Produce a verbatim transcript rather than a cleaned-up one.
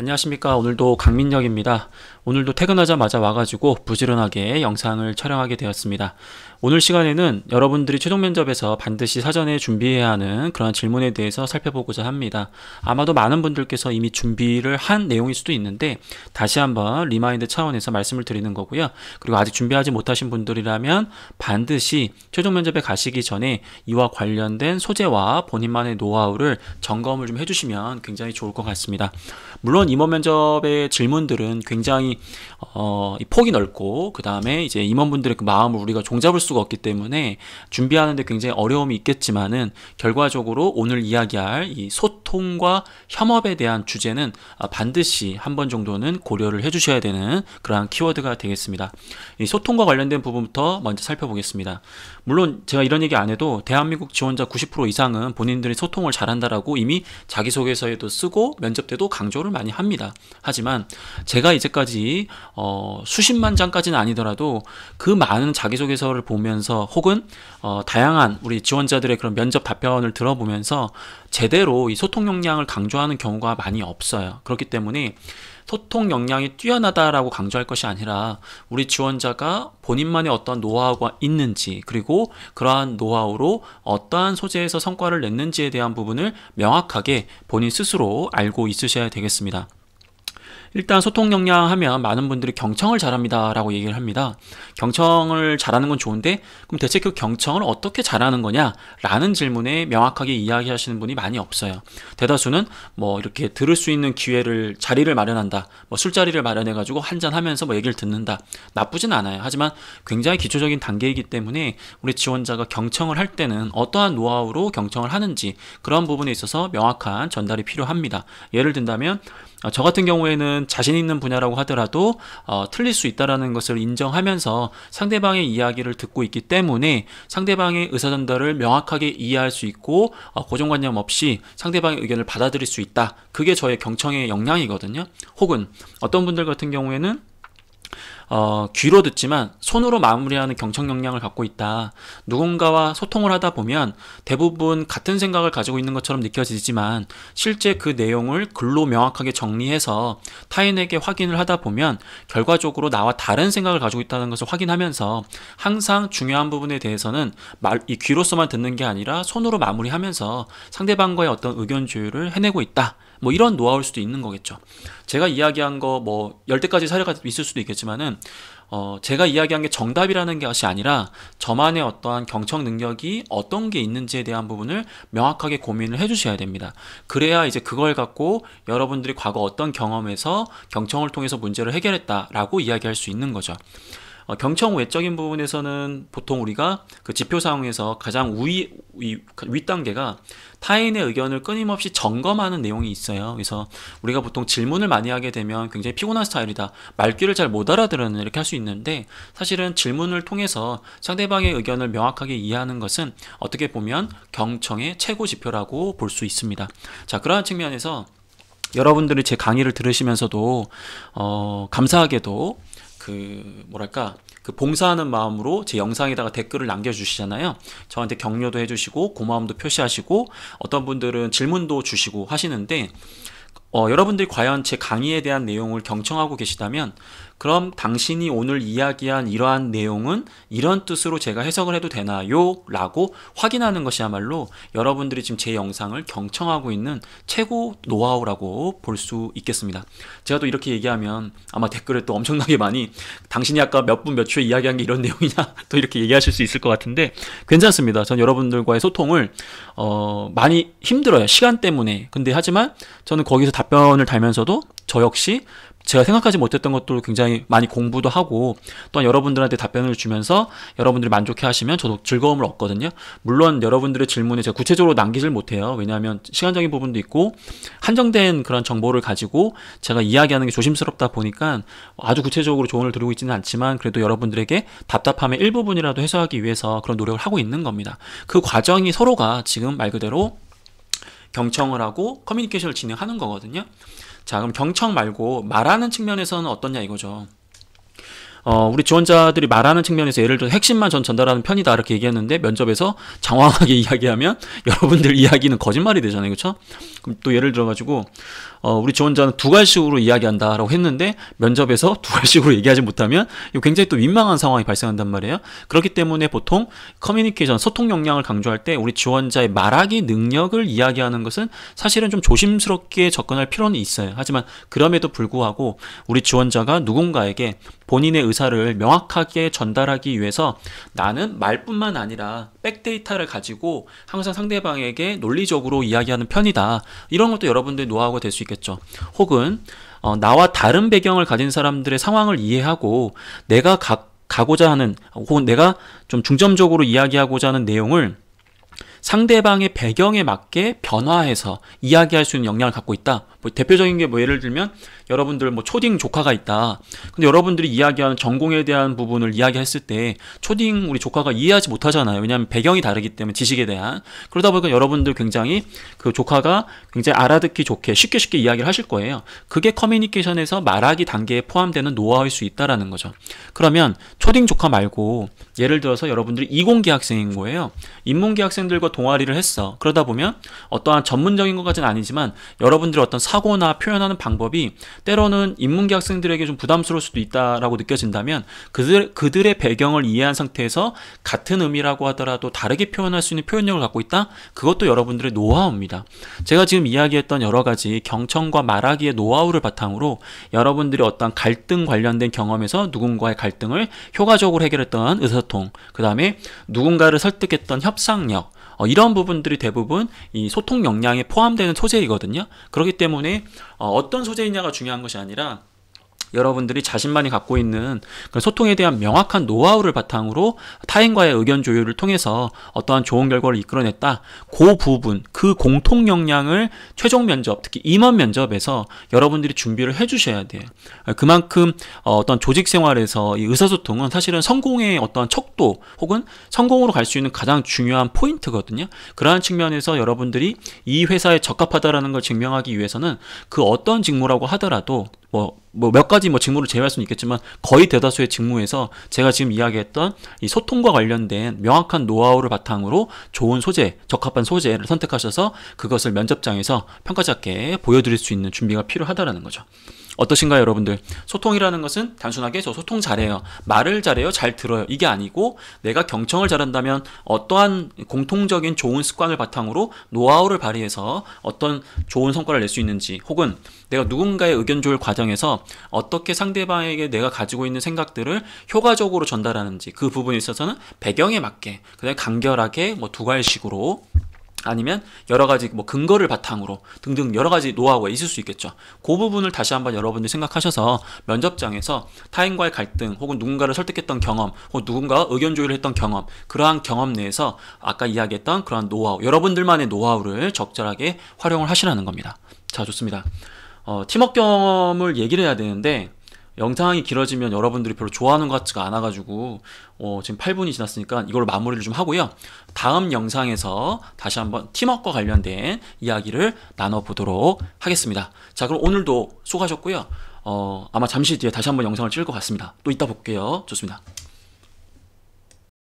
안녕하십니까. 오늘도 강민혁입니다. 오늘도 퇴근하자마자 와가지고 부지런하게 영상을 촬영하게 되었습니다. 오늘 시간에는 여러분들이 최종 면접에서 반드시 사전에 준비해야 하는 그런 질문에 대해서 살펴보고자 합니다. 아마도 많은 분들께서 이미 준비를 한 내용일 수도 있는데 다시 한번 리마인드 차원에서 말씀을 드리는 거고요. 그리고 아직 준비하지 못하신 분들이라면 반드시 최종 면접에 가시기 전에 이와 관련된 소재와 본인만의 노하우를 점검을 좀 해주시면 굉장히 좋을 것 같습니다. 물론 임원 면접의 질문들은 굉장히 어, 폭이 넓고 그 다음에 이제 임원분들의 그 마음을 우리가 종잡을 수가 없기 때문에 준비하는데 굉장히 어려움이 있겠지만은 결과적으로 오늘 이야기할 이 소통과 협업에 대한 주제는 반드시 한 번 정도는 고려를 해주셔야 되는 그러한 키워드가 되겠습니다. 이 소통과 관련된 부분부터 먼저 살펴보겠습니다. 물론 제가 이런 얘기 안 해도 대한민국 지원자 구십 퍼센트 이상은 본인들이 소통을 잘한다라고 이미 자기소개서에도 쓰고 면접 때도 강조를 많이 합니다. 하지만 제가 이제까지 어, 수십만 장까지는 아니더라도 그 많은 자기소개서를 보면서 혹은 어, 다양한 우리 지원자들의 그런 면접 답변을 들어보면서 제대로 이 소통 역량을 강조하는 경우가 많이 없어요. 그렇기 때문에 소통 역량이 뛰어나다라고 강조할 것이 아니라 우리 지원자가 본인만의 어떤 노하우가 있는지 그리고 그러한 노하우로 어떠한 소재에서 성과를 냈는지에 대한 부분을 명확하게 본인 스스로 알고 있으셔야 되겠습니다. 일단 소통 역량 하면 많은 분들이 경청을 잘합니다 라고 얘기를 합니다. 경청을 잘하는 건 좋은데 그럼 대체 그 경청을 어떻게 잘하는 거냐 라는 질문에 명확하게 이야기하시는 분이 많이 없어요. 대다수는 뭐 이렇게 들을 수 있는 기회를 자리를 마련한다, 뭐 술자리를 마련해 가지고 한잔하면서 뭐 얘기를 듣는다, 나쁘진 않아요. 하지만 굉장히 기초적인 단계이기 때문에 우리 지원자가 경청을 할 때는 어떠한 노하우로 경청을 하는지 그런 부분에 있어서 명확한 전달이 필요합니다. 예를 든다면 저 같은 경우에는 자신 있는 분야라고 하더라도 어, 틀릴 수 있다는 것을 인정하면서 상대방의 이야기를 듣고 있기 때문에 상대방의 의사전달을 명확하게 이해할 수 있고 어, 고정관념 없이 상대방의 의견을 받아들일 수 있다. 그게 저의 경청의 역량이거든요. 혹은 어떤 분들 같은 경우에는 어, 귀로 듣지만 손으로 마무리하는 경청 역량을 갖고 있다. 누군가와 소통을 하다 보면 대부분 같은 생각을 가지고 있는 것처럼 느껴지지만 실제 그 내용을 글로 명확하게 정리해서 타인에게 확인을 하다 보면 결과적으로 나와 다른 생각을 가지고 있다는 것을 확인하면서 항상 중요한 부분에 대해서는 말, 이 귀로서만 듣는 게 아니라 손으로 마무리하면서 상대방과의 어떤 의견 조율을 해내고 있다. 뭐 이런 노하우일 수도 있는 거겠죠. 제가 이야기한 거 뭐 열 대까지 사례가 있을 수도 있겠지만은 어, 제가 이야기한 게 정답이라는 것이 아니라 저만의 어떠한 경청 능력이 어떤 게 있는지에 대한 부분을 명확하게 고민을 해주셔야 됩니다. 그래야 이제 그걸 갖고 여러분들이 과거 어떤 경험에서 경청을 통해서 문제를 해결했다라고 이야기할 수 있는 거죠. 어, 경청 외적인 부분에서는 보통 우리가 그 지표상에서 가장 우위, 위, 위 단계가 타인의 의견을 끊임없이 점검하는 내용이 있어요. 그래서 우리가 보통 질문을 많이 하게 되면 굉장히 피곤한 스타일이다, 말귀를 잘 못 알아들었는 이렇게 할 수 있는데 사실은 질문을 통해서 상대방의 의견을 명확하게 이해하는 것은 어떻게 보면 경청의 최고 지표라고 볼 수 있습니다. 자, 그러한 측면에서 여러분들이 제 강의를 들으시면서도 어, 감사하게도 그 뭐랄까 그 봉사하는 마음으로 제 영상에다가 댓글을 남겨주시잖아요. 저한테 격려도 해주시고 고마움도 표시하시고 어떤 분들은 질문도 주시고 하시는데 어, 여러분들이 과연 제 강의에 대한 내용을 경청하고 계시다면 그럼 당신이 오늘 이야기한 이러한 내용은 이런 뜻으로 제가 해석을 해도 되나요? 라고 확인하는 것이야말로 여러분들이 지금 제 영상을 경청하고 있는 최고 노하우라고 볼 수 있겠습니다. 제가 또 이렇게 얘기하면 아마 댓글에 또 엄청나게 많이 당신이 아까 몇 분 몇 초에 이야기한 게 이런 내용이냐 또 이렇게 얘기하실 수 있을 것 같은데 괜찮습니다. 전 여러분들과의 소통을 어, 많이 힘들어요. 시간 때문에. 근데 하지만 저는 거기서 답변을 달면서도 저 역시 제가 생각하지 못했던 것들을 굉장히 많이 공부도 하고 또한 여러분들한테 답변을 주면서 여러분들이 만족해 하시면 저도 즐거움을 얻거든요. 물론 여러분들의 질문에 제가 구체적으로 남기질 못해요. 왜냐하면 시간적인 부분도 있고 한정된 그런 정보를 가지고 제가 이야기하는 게 조심스럽다 보니까 아주 구체적으로 조언을 드리고 있지는 않지만 그래도 여러분들에게 답답함의 일부분이라도 해소하기 위해서 그런 노력을 하고 있는 겁니다. 그 과정이 서로가 지금 말 그대로 경청을 하고 커뮤니케이션을 진행하는 거거든요. 자, 그럼 경청 말고 말하는 측면에서는 어떠냐 이거죠. 어, 우리 지원자들이 말하는 측면에서 예를 들어 핵심만 전 전달하는 편이다 이렇게 얘기했는데 면접에서 장황하게 이야기하면 여러분들 이야기는 거짓말이 되잖아요. 그렇죠? 그럼 또 예를 들어 가지고 어, 우리 지원자는 두 가지식으로 이야기한다라고 했는데 면접에서 두 가지식으로 얘기하지 못하면 굉장히 또 민망한 상황이 발생한단 말이에요. 그렇기 때문에 보통 커뮤니케이션, 소통 역량을 강조할 때 우리 지원자의 말하기 능력을 이야기하는 것은 사실은 좀 조심스럽게 접근할 필요는 있어요. 하지만 그럼에도 불구하고 우리 지원자가 누군가에게 본인의 의사를 명확하게 전달하기 위해서 나는 말뿐만 아니라 백데이터를 가지고 항상 상대방에게 논리적으로 이야기하는 편이다. 이런 것도 여러분들의 노하우가 될 수 있겠죠. 혹은 어, 나와 다른 배경을 가진 사람들의 상황을 이해하고 내가 가, 가고자 하는 혹은 내가 좀 중점적으로 이야기하고자 하는 내용을 상대방의 배경에 맞게 변화해서 이야기할 수 있는 역량을 갖고 있다. 뭐 대표적인 게 뭐 예를 들면 여러분들 뭐 초딩 조카가 있다. 근데 여러분들이 이야기하는 전공에 대한 부분을 이야기했을 때 초딩 우리 조카가 이해하지 못하잖아요. 왜냐하면 배경이 다르기 때문에 지식에 대한. 그러다 보니까 여러분들 굉장히 그 조카가 굉장히 알아듣기 좋게 쉽게 쉽게 이야기를 하실 거예요. 그게 커뮤니케이션에서 말하기 단계에 포함되는 노하우일 수 있다라는 거죠. 그러면 초딩 조카 말고 예를 들어서 여러분들이 이공계 학생인 거예요. 인문계 학생들과 동아리를 했어. 그러다 보면 어떠한 전문적인 것 같지는 아니지만 여러분들의 어떤 사고나 표현하는 방법이 때로는 인문계 학생들에게 좀 부담스러울 수도 있다라고 느껴진다면 그들, 그들의 배경을 이해한 상태에서 같은 의미라고 하더라도 다르게 표현할 수 있는 표현력을 갖고 있다? 그것도 여러분들의 노하우입니다. 제가 지금 이야기했던 여러 가지 경청과 말하기의 노하우를 바탕으로 여러분들이 어떤 갈등 관련된 경험에서 누군가의 갈등을 효과적으로 해결했던 의사소통, 그 다음에 누군가를 설득했던 협상력, 어, 이런 부분들이 대부분 이 소통 역량에 포함되는 소재이거든요. 그렇기 때문에 어, 어떤 소재이냐가 중요한 것이 아니라 여러분들이 자신만이 갖고 있는 그런 소통에 대한 명확한 노하우를 바탕으로 타인과의 의견 조율을 통해서 어떠한 좋은 결과를 이끌어냈다. 그 부분, 그 공통 역량을 최종 면접, 특히 임원 면접에서 여러분들이 준비를 해주셔야 돼요. 그만큼 어떤 조직 생활에서 이 의사소통은 사실은 성공의 어떠한 척도 혹은 성공으로 갈 수 있는 가장 중요한 포인트거든요. 그러한 측면에서 여러분들이 이 회사에 적합하다라는 걸 증명하기 위해서는 그 어떤 직무라고 하더라도 뭐, 뭐, 몇 가지 뭐 직무를 제외할 수는 있겠지만 거의 대다수의 직무에서 제가 지금 이야기했던 이 소통과 관련된 명확한 노하우를 바탕으로 좋은 소재, 적합한 소재를 선택하셔서 그것을 면접장에서 평가자께 보여드릴 수 있는 준비가 필요하다라는 거죠. 어떠신가요, 여러분들? 소통이라는 것은 단순하게 저 소통 잘해요, 말을 잘해요, 잘 들어요, 이게 아니고 내가 경청을 잘한다면 어떠한 공통적인 좋은 습관을 바탕으로 노하우를 발휘해서 어떤 좋은 성과를 낼 수 있는지, 혹은 내가 누군가의 의견 조율 과정에서 어떻게 상대방에게 내가 가지고 있는 생각들을 효과적으로 전달하는지, 그 부분에 있어서는 배경에 맞게, 그다음에 간결하게 뭐 두괄식으로 아니면 여러 가지 뭐 근거를 바탕으로 등등 여러 가지 노하우가 있을 수 있겠죠. 그 부분을 다시 한번 여러분들이 생각하셔서 면접장에서 타인과의 갈등 혹은 누군가를 설득했던 경험 혹은 누군가와 의견 조율을 했던 경험, 그러한 경험 내에서 아까 이야기했던 그러한 노하우, 여러분들만의 노하우를 적절하게 활용을 하시라는 겁니다. 자, 좋습니다. 어, 팀워크 경험을 얘기를 해야 되는데 영상이 길어지면 여러분들이 별로 좋아하는 것 같지가 않아가지고 어, 지금 팔 분이 지났으니까 이걸로 마무리를 좀 하고요. 다음 영상에서 다시 한번 팀워크와 관련된 이야기를 나눠보도록 하겠습니다. 자, 그럼 오늘도 수고하셨고요. 어, 아마 잠시 뒤에 다시 한번 영상을 찍을 것 같습니다. 또 이따 볼게요. 좋습니다.